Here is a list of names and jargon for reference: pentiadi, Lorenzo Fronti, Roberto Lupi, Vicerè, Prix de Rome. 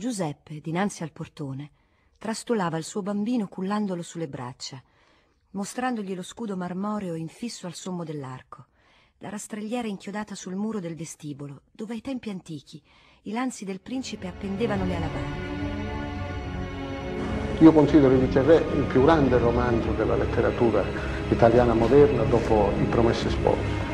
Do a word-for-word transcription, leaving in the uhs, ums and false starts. Giuseppe, dinanzi al portone, trastulava il suo bambino cullandolo sulle braccia, mostrandogli lo scudo marmoreo infisso al sommo dell'arco, la rastrelliera inchiodata sul muro del vestibolo, dove ai tempi antichi i lanzi del principe appendevano le alabarde. Io considero il Vicerè il più grande romanzo della letteratura italiana moderna dopo I Promessi Sposi.